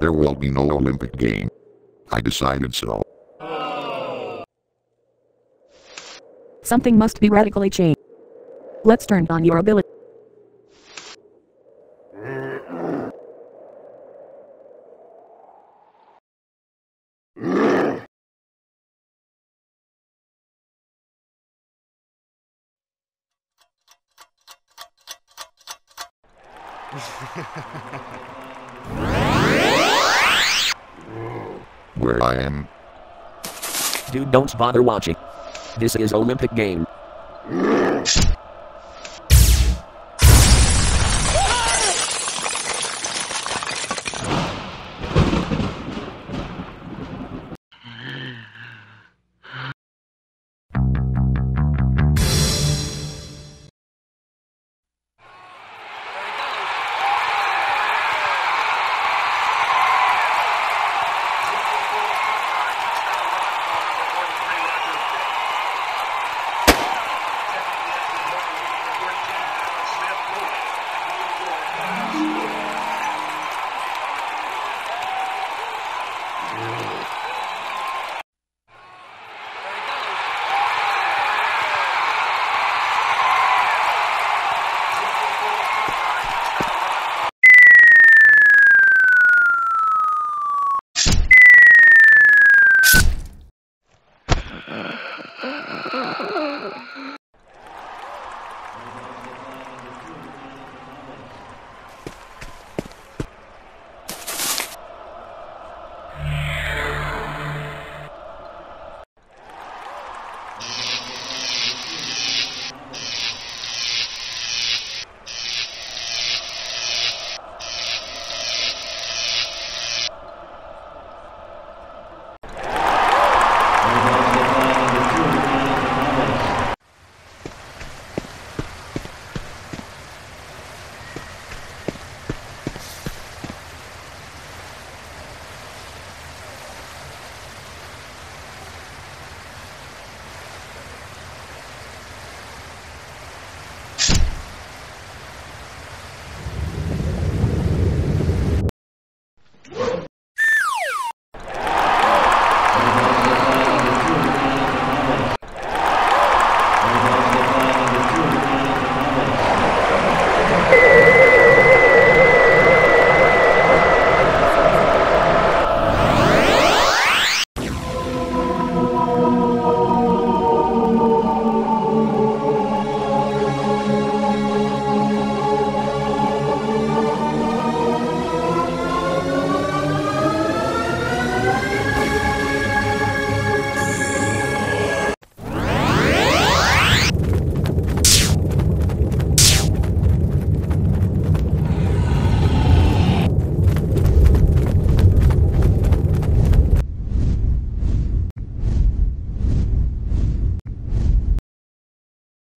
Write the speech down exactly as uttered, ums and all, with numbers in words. There will be no Olympic game. I decided so. Something must be radically changed. Let's turn on your ability. Where I am? Dude, don't bother watching. This is Olympic game.